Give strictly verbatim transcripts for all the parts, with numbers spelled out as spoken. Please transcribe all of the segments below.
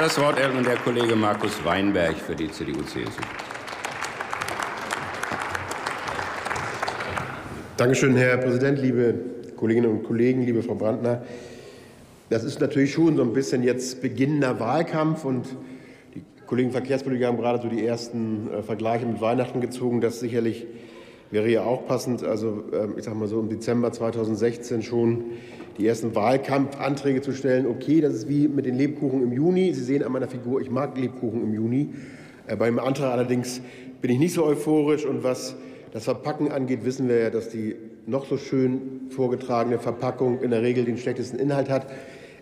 Das Wort erhält der Kollege Markus Weinberg für die C D U C S U. Dankeschön, Herr Präsident, liebe Kolleginnen und Kollegen, liebe Frau Brandner. Das ist natürlich schon so ein bisschen jetzt beginnender Wahlkampf, und die Kollegen Verkehrspolitiker haben gerade so die ersten äh, Vergleiche mit Weihnachten gezogen. Das sicherlich wäre ja auch passend. Also äh, ich sage mal so im Dezember zweitausendsechzehn schon die ersten Wahlkampfanträge zu stellen. Okay, das ist wie mit den Lebkuchen im Juni. Sie sehen an meiner Figur, ich mag Lebkuchen im Juni. Äh, beim Antrag allerdings bin ich nicht so euphorisch, und was das Verpacken angeht, wissen wir ja, dass die noch so schön vorgetragene Verpackung in der Regel den schlechtesten Inhalt hat.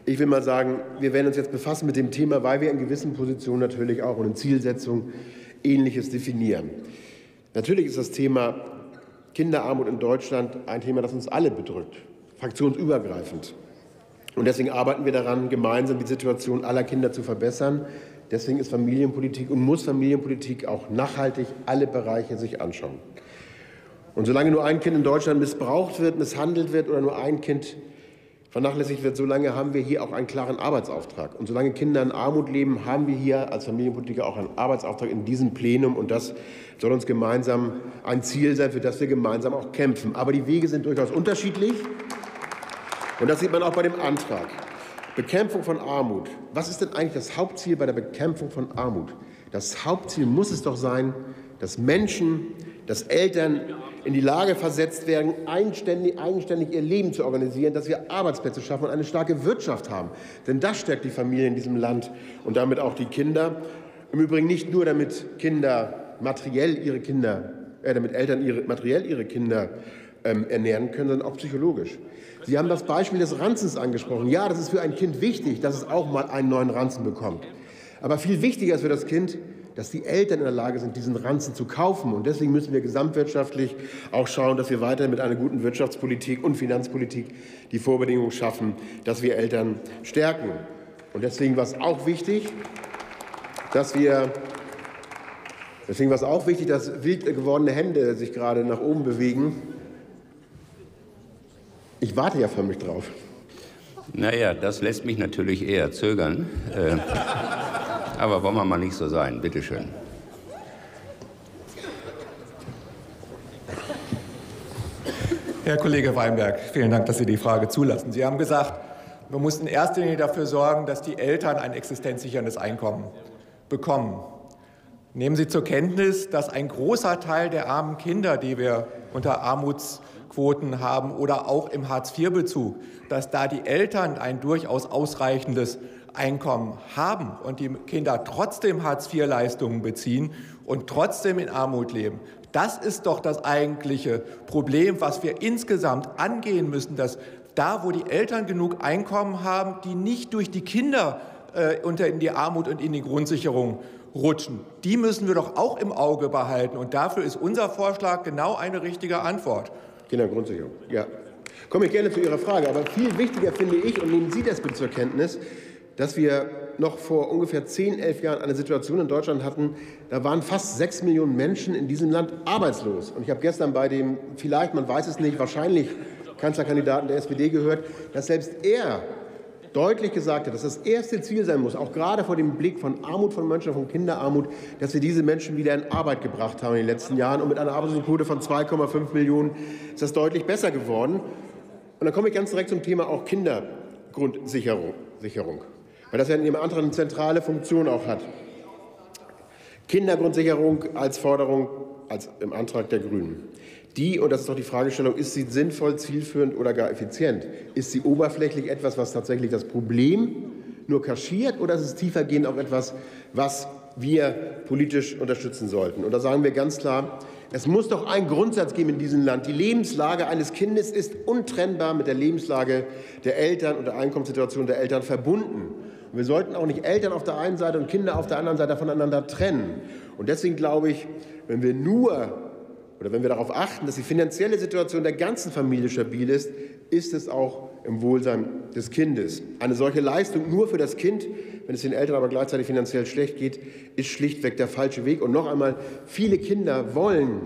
Ich will mal sagen, wir werden uns jetzt befassen mit dem Thema, weil wir in gewissen Positionen natürlich auch und in Zielsetzungen Ähnliches definieren. Natürlich ist das Thema Kinderarmut in Deutschland ein Thema, das uns alle bedrückt, fraktionsübergreifend. Und deswegen arbeiten wir daran, gemeinsam die Situation aller Kinder zu verbessern. Deswegen ist Familienpolitik und muss Familienpolitik auch nachhaltig alle Bereiche sich anschauen. Und solange nur ein Kind in Deutschland missbraucht wird, misshandelt wird oder nur ein Kind vernachlässigt wird, solange haben wir hier auch einen klaren Arbeitsauftrag. Und solange Kinder in Armut leben, haben wir hier als Familienpolitiker auch einen Arbeitsauftrag in diesem Plenum. Und das soll uns gemeinsam ein Ziel sein, für das wir gemeinsam auch kämpfen. Aber die Wege sind durchaus unterschiedlich. Und das sieht man auch bei dem Antrag. Bekämpfung von Armut. Was ist denn eigentlich das Hauptziel bei der Bekämpfung von Armut? Das Hauptziel muss es doch sein, dass Menschen, dass Eltern in die Lage versetzt werden, eigenständig, eigenständig ihr Leben zu organisieren, dass wir Arbeitsplätze schaffen und eine starke Wirtschaft haben. Denn das stärkt die Familien in diesem Land und damit auch die Kinder. Im Übrigen nicht nur, damit Kinder materiell ihre Kinder, äh, damit Eltern ihre, materiell ihre Kinder ähm, ernähren können, sondern auch psychologisch. Sie haben das Beispiel des Ranzens angesprochen. Ja, das ist für ein Kind wichtig, dass es auch mal einen neuen Ranzen bekommt. Aber viel wichtiger ist für das Kind, dass die Eltern in der Lage sind, diesen Ranzen zu kaufen. Und deswegen müssen wir gesamtwirtschaftlich auch schauen, dass wir weiterhin mit einer guten Wirtschaftspolitik und Finanzpolitik die Vorbedingungen schaffen, dass wir Eltern stärken. Und deswegen war es auch wichtig, dass wir, deswegen war es auch wichtig, dass wild gewordene Hände sich gerade nach oben bewegen. Ich warte ja förmlich drauf. Naja, das lässt mich natürlich eher zögern. Äh. Aber wollen wir mal nicht so sein. Bitte schön. Herr Kollege Weinberg, vielen Dank, dass Sie die Frage zulassen. Sie haben gesagt, wir müssen in erster Linie dafür sorgen, dass die Eltern ein existenzsicherndes Einkommen bekommen. Nehmen Sie zur Kenntnis, dass ein großer Teil der armen Kinder, die wir unter Armutsquoten haben oder auch im Hartz vier Bezug, dass da die Eltern ein durchaus ausreichendes Einkommen haben und die Kinder trotzdem Hartz vier Leistungen beziehen und trotzdem in Armut leben. Das ist doch das eigentliche Problem, was wir insgesamt angehen müssen, dass da, wo die Eltern genug Einkommen haben, die nicht durch die Kinder äh, unter in die Armut und in die Grundsicherung rutschen. Die müssen wir doch auch im Auge behalten. Und dafür ist unser Vorschlag genau eine richtige Antwort. Kindergrundsicherung, ja. Komme ich gerne zu Ihrer Frage. Aber viel wichtiger finde ich, und nehmen Sie das bitte zur Kenntnis, dass wir noch vor ungefähr zehn, elf Jahren eine Situation in Deutschland hatten, da waren fast sechs Millionen Menschen in diesem Land arbeitslos. Und ich habe gestern bei dem, vielleicht, man weiß es nicht, wahrscheinlich Kanzlerkandidaten der S P D gehört, dass selbst er deutlich gesagt hat, dass das erste Ziel sein muss, auch gerade vor dem Blick von Armut von Menschen, von Kinderarmut, dass wir diese Menschen wieder in Arbeit gebracht haben in den letzten Jahren. Und mit einer Arbeitslosenquote von zwei Komma fünf Millionen ist das deutlich besser geworden. Und dann komme ich ganz direkt zum Thema auch Kindergrundsicherung. Sicherung. Weil das ja in Ihrem Antrag eine zentrale Funktion auch hat. Kindergrundsicherung als Forderung als im Antrag der Grünen. Die, und das ist doch die Fragestellung, ist sie sinnvoll, zielführend oder gar effizient? Ist sie oberflächlich etwas, was tatsächlich das Problem nur kaschiert, oder ist es tiefergehend auch etwas, was wir politisch unterstützen sollten? Und da sagen wir ganz klar, es muss doch einen Grundsatz geben in diesem Land. Die Lebenslage eines Kindes ist untrennbar mit der Lebenslage der Eltern und der Einkommenssituation der Eltern verbunden. Wir sollten auch nicht Eltern auf der einen Seite und Kinder auf der anderen Seite voneinander trennen. Und deswegen glaube ich, wenn wir nur oder wenn wir darauf achten, dass die finanzielle Situation der ganzen Familie stabil ist, ist es auch im Wohlsein des Kindes. Eine solche Leistung nur für das Kind, wenn es den Eltern aber gleichzeitig finanziell schlecht geht, ist schlichtweg der falsche Weg. Und noch einmal, viele Kinder wollen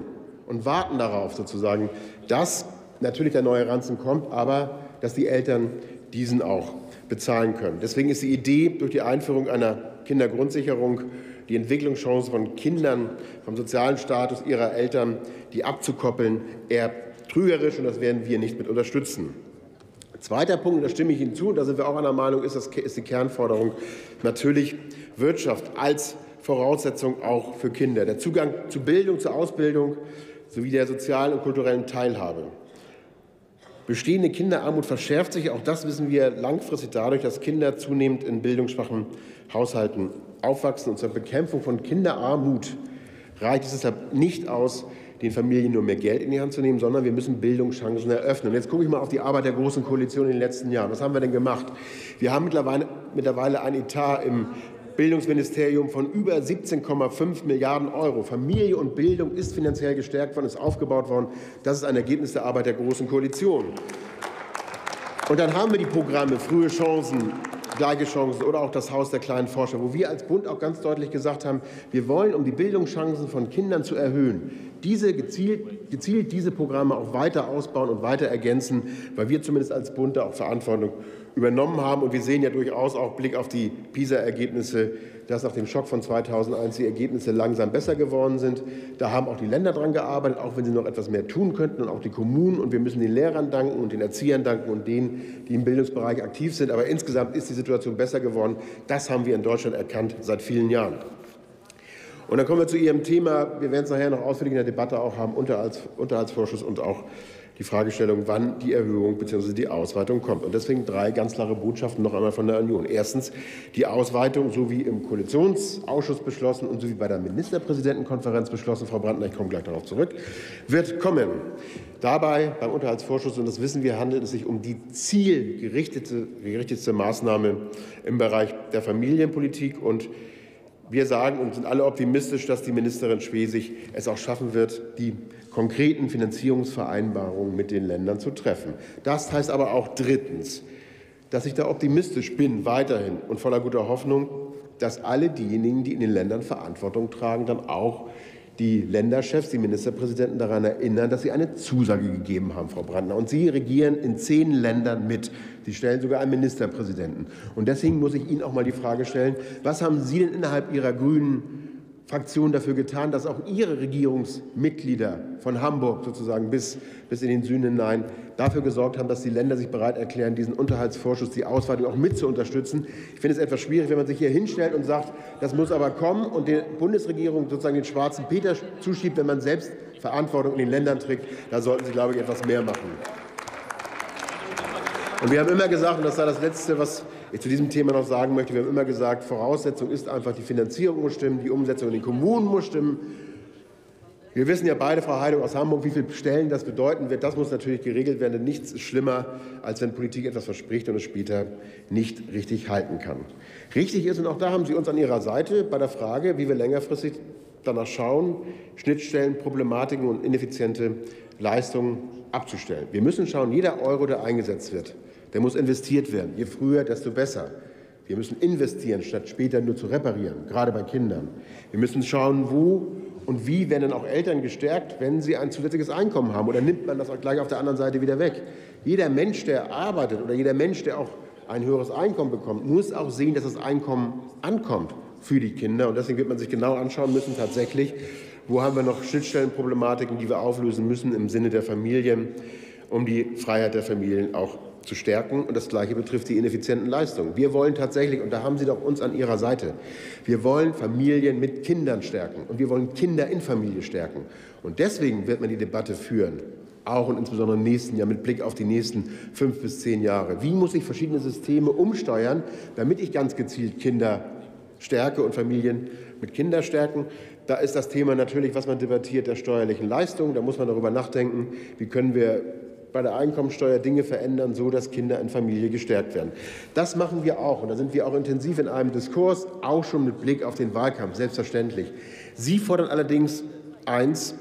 und warten darauf sozusagen, dass natürlich der neue Ranzen kommt, aber dass die Eltern diesen auch bezahlen können. Deswegen ist die Idee, durch die Einführung einer Kindergrundsicherung, die Entwicklungschancen von Kindern vom sozialen Status ihrer Eltern, die abzukoppeln, eher trügerisch, und das werden wir nicht mit unterstützen. Zweiter Punkt, da stimme ich Ihnen zu, da sind wir auch einer Meinung, ist, das, ist die Kernforderung natürlich Wirtschaft als Voraussetzung auch für Kinder. Der Zugang zu Bildung, zur Ausbildung sowie der sozialen und kulturellen Teilhabe. Bestehende Kinderarmut verschärft sich, auch das wissen wir, langfristig dadurch, dass Kinder zunehmend in bildungsschwachen Haushalten aufwachsen. Und zur Bekämpfung von Kinderarmut reicht es deshalb nicht aus, den Familien nur mehr Geld in die Hand zu nehmen, sondern wir müssen Bildungschancen eröffnen. Und jetzt gucke ich mal auf die Arbeit der Großen Koalition in den letzten Jahren. Was haben wir denn gemacht? Wir haben mittlerweile, mittlerweile ein Etat im Bildungsministerium von über siebzehn Komma fünf Milliarden Euro. Familie und Bildung ist finanziell gestärkt worden, ist aufgebaut worden. Das ist ein Ergebnis der Arbeit der Großen Koalition. Und dann haben wir die Programme Frühe Chancen, gleiche Chancen oder auch das Haus der kleinen Forscher, wo wir als Bund auch ganz deutlich gesagt haben, wir wollen, um die Bildungschancen von Kindern zu erhöhen, diese gezielt, gezielt diese Programme auch weiter ausbauen und weiter ergänzen, weil wir zumindest als Bund da auch Verantwortung übernommen haben. Und wir sehen ja durchaus auch Blick auf die PISA-Ergebnisse, dass nach dem Schock von zweitausendeins die Ergebnisse langsam besser geworden sind. Da haben auch die Länder dran gearbeitet, auch wenn sie noch etwas mehr tun könnten, und auch die Kommunen. Und wir müssen den Lehrern danken und den Erziehern danken und denen, die im Bildungsbereich aktiv sind. Aber insgesamt ist die Situation besser geworden. Das haben wir in Deutschland erkannt seit vielen Jahren. Und dann kommen wir zu Ihrem Thema. Wir werden es nachher noch ausführlich in der Debatte auch haben, Unterhalts, Unterhaltsvorschuss und auch die Fragestellung, wann die Erhöhung bzw. die Ausweitung kommt. Und deswegen drei ganz klare Botschaften noch einmal von der Union. Erstens, die Ausweitung, so wie im Koalitionsausschuss beschlossen und so wie bei der Ministerpräsidentenkonferenz beschlossen, Frau Brandner, ich komme gleich darauf zurück, wird kommen. Dabei beim Unterhaltsvorschuss, und das wissen wir, handelt es sich um die zielgerichtete Maßnahme im Bereich der Familienpolitik. Und wir sagen und sind alle optimistisch, dass die Ministerin Schwesig es auch schaffen wird, die konkreten Finanzierungsvereinbarungen mit den Ländern zu treffen. Das heißt aber auch drittens, dass ich da optimistisch bin weiterhin und voller guter Hoffnung, dass alle diejenigen, die in den Ländern Verantwortung tragen, dann auch die Länderchefs, die Ministerpräsidenten daran erinnern, dass sie eine Zusage gegeben haben, Frau Brandner. Und Sie regieren in zehn Ländern mit. Sie stellen sogar einen Ministerpräsidenten. Und deswegen muss ich Ihnen auch mal die Frage stellen, was haben Sie denn innerhalb Ihrer grünen Fraktion dafür getan, dass auch Ihre Regierungsmitglieder von Hamburg sozusagen bis, bis in den Süden hinein dafür gesorgt haben, dass die Länder sich bereit erklären, diesen Unterhaltsvorschuss, die Ausweitung auch mit zu unterstützen. Ich finde es etwas schwierig, wenn man sich hier hinstellt und sagt, das muss aber kommen und der Bundesregierung sozusagen den schwarzen Peter zuschiebt, wenn man selbst Verantwortung in den Ländern trägt. Da sollten Sie, glaube ich, etwas mehr machen. Und wir haben immer gesagt, und das war das Letzte, was ich zu diesem Thema noch sagen möchte, wir haben immer gesagt, Voraussetzung ist einfach, die Finanzierung muss stimmen, die Umsetzung in den Kommunen muss stimmen. Wir wissen ja beide, Frau Heidung aus Hamburg, wie viele Stellen das bedeuten wird. Das muss natürlich geregelt werden, denn nichts ist schlimmer, als wenn Politik etwas verspricht und es später nicht richtig halten kann. Richtig ist, und auch da haben Sie uns an Ihrer Seite bei der Frage, wie wir längerfristig danach schauen, Schnittstellen, Problematiken und ineffiziente Leistungen abzustellen. Wir müssen schauen, jeder Euro, der eingesetzt wird, der muss investiert werden. Je früher, desto besser. Wir müssen investieren, statt später nur zu reparieren, gerade bei Kindern. Wir müssen schauen, wo und wie werden dann auch Eltern gestärkt, wenn sie ein zusätzliches Einkommen haben. Oder nimmt man das auch gleich auf der anderen Seite wieder weg? Jeder Mensch, der arbeitet oder jeder Mensch, der auch ein höheres Einkommen bekommt, muss auch sehen, dass das Einkommen ankommt für die Kinder. Und deswegen wird man sich genau anschauen müssen, tatsächlich, wo haben wir noch Schnittstellenproblematiken, die wir auflösen müssen im Sinne der Familien, um die Freiheit der Familien auch zu stärken. Und das Gleiche betrifft die ineffizienten Leistungen. Wir wollen tatsächlich, und da haben Sie doch uns an Ihrer Seite, wir wollen Familien mit Kindern stärken und wir wollen Kinder in Familie stärken. Und deswegen wird man die Debatte führen, auch und insbesondere im nächsten Jahr mit Blick auf die nächsten fünf bis zehn Jahre. Wie muss ich verschiedene Systeme umsteuern, damit ich ganz gezielt Kinder stärke und Familien mit Kindern stärken? Da ist das Thema natürlich, was man debattiert, der steuerlichen Leistung. Da muss man darüber nachdenken, wie können wir bei der Einkommensteuer Dinge verändern, so dass Kinder in Familie gestärkt werden. Das machen wir auch, und da sind wir auch intensiv in einem Diskurs, auch schon mit Blick auf den Wahlkampf, selbstverständlich. Sie fordern allerdings eins,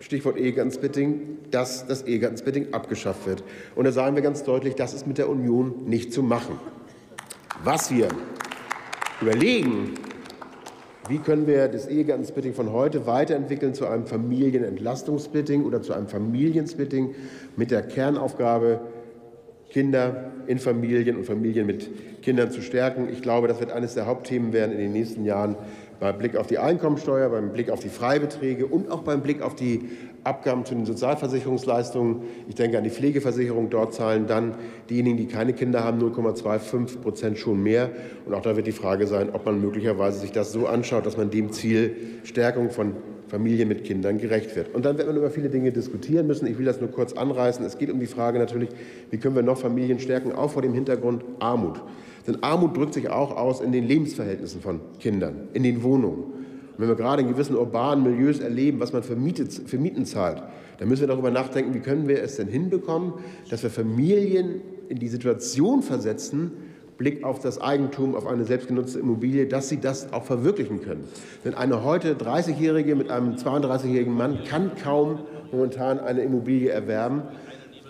Stichwort Ehegattensplitting, dass das Ehegattensplitting abgeschafft wird. Und da sagen wir ganz deutlich, das ist mit der Union nicht zu machen. Was wir überlegen, wie können wir das Ehegattensplitting von heute weiterentwickeln zu einem Familienentlastungssplitting oder zu einem Familiensplitting mit der Kernaufgabe, Kinder in Familien und Familien mit Kindern zu stärken. Ich glaube, das wird eines der Hauptthemen werden in den nächsten Jahren beim Blick auf die Einkommensteuer, beim Blick auf die Freibeträge und auch beim Blick auf die Abgaben zu den Sozialversicherungsleistungen. Ich denke an die Pflegeversicherung. Dort zahlen dann diejenigen, die keine Kinder haben, null Komma fünfundzwanzig Prozent schon mehr. Und auch da wird die Frage sein, ob man möglicherweise sich das so anschaut, dass man dem Ziel Stärkung von Familien mit Kindern gerecht wird. Und dann wird man über viele Dinge diskutieren müssen. Ich will das nur kurz anreißen. Es geht um die Frage natürlich, wie können wir noch Familien stärken, auch vor dem Hintergrund Armut. Denn Armut drückt sich auch aus in den Lebensverhältnissen von Kindern, in den Wohnungen. Und wenn wir gerade in gewissen urbanen Milieus erleben, was man für Mieten zahlt, dann müssen wir darüber nachdenken, wie können wir es denn hinbekommen, dass wir Familien in die Situation versetzen, Blick auf das Eigentum, auf eine selbstgenutzte Immobilie, dass sie das auch verwirklichen können. Denn eine heute dreißigjährige mit einem zweiunddreißigjährigen Mann kann kaum momentan eine Immobilie erwerben.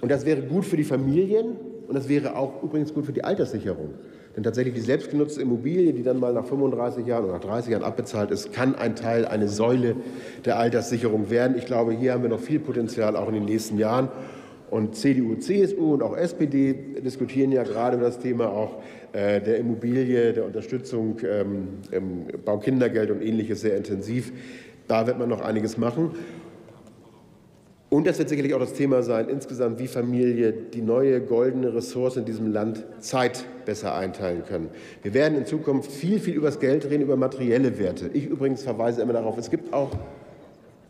Und das wäre gut für die Familien und das wäre auch übrigens gut für die Alterssicherung. Denn tatsächlich die selbstgenutzte Immobilie, die dann mal nach fünfunddreißig Jahren oder nach dreißig Jahren abbezahlt ist, kann ein Teil, eine Säule der Alterssicherung werden. Ich glaube, hier haben wir noch viel Potenzial auch in den nächsten Jahren. Und C D U, C S U und auch S P D diskutieren ja gerade über das Thema auch äh, der Immobilie, der Unterstützung, ähm, im Baukindergeld und Ähnliches sehr intensiv. Da wird man noch einiges machen. Und das wird sicherlich auch das Thema sein, insgesamt, wie Familie die neue goldene Ressource in diesem Land Zeit besser einteilen können. Wir werden in Zukunft viel, viel über das Geld reden, über materielle Werte. Ich übrigens verweise immer darauf, es gibt auch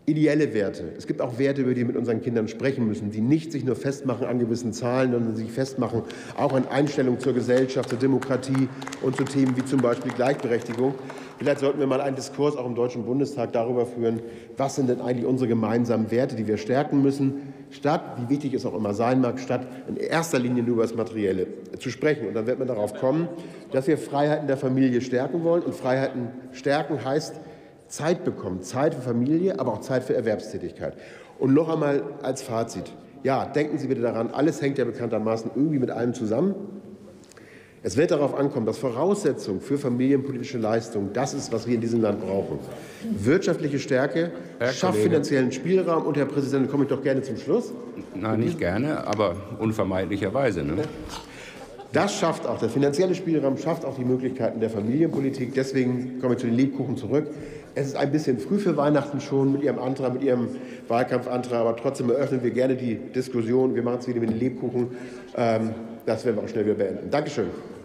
ideelle Werte. Es gibt auch Werte, über die wir mit unseren Kindern sprechen müssen, die nicht sich nur festmachen an gewissen Zahlen, sondern sich festmachen auch an Einstellungen zur Gesellschaft, zur Demokratie und zu Themen wie zum Beispiel Gleichberechtigung. Vielleicht sollten wir mal einen Diskurs auch im Deutschen Bundestag darüber führen, was sind denn eigentlich unsere gemeinsamen Werte, die wir stärken müssen, statt, wie wichtig es auch immer sein mag, statt in erster Linie nur über das Materielle zu sprechen. Und dann wird man darauf kommen, dass wir Freiheiten der Familie stärken wollen. Und Freiheiten stärken heißt, Zeit bekommen, Zeit für Familie, aber auch Zeit für Erwerbstätigkeit. Und noch einmal als Fazit, ja, denken Sie bitte daran, alles hängt ja bekanntermaßen irgendwie mit allem zusammen. Es wird darauf ankommen, dass Voraussetzung für familienpolitische Leistung das ist, was wir in diesem Land brauchen. Wirtschaftliche Stärke schafft finanziellen Spielraum. Und Herr Präsident, komme ich doch gerne zum Schluss. Nein, nicht gerne, aber unvermeidlicherweise. Ne? Das schafft auch, der finanzielle Spielraum schafft auch die Möglichkeiten der Familienpolitik. Deswegen komme ich zu den Lebkuchen zurück. Es ist ein bisschen früh für Weihnachten schon mit Ihrem Antrag, mit Ihrem Wahlkampfantrag, aber trotzdem eröffnen wir gerne die Diskussion. Wir machen es wieder mit den Lebkuchen. Das werden wir auch schnell wieder beenden. Dankeschön.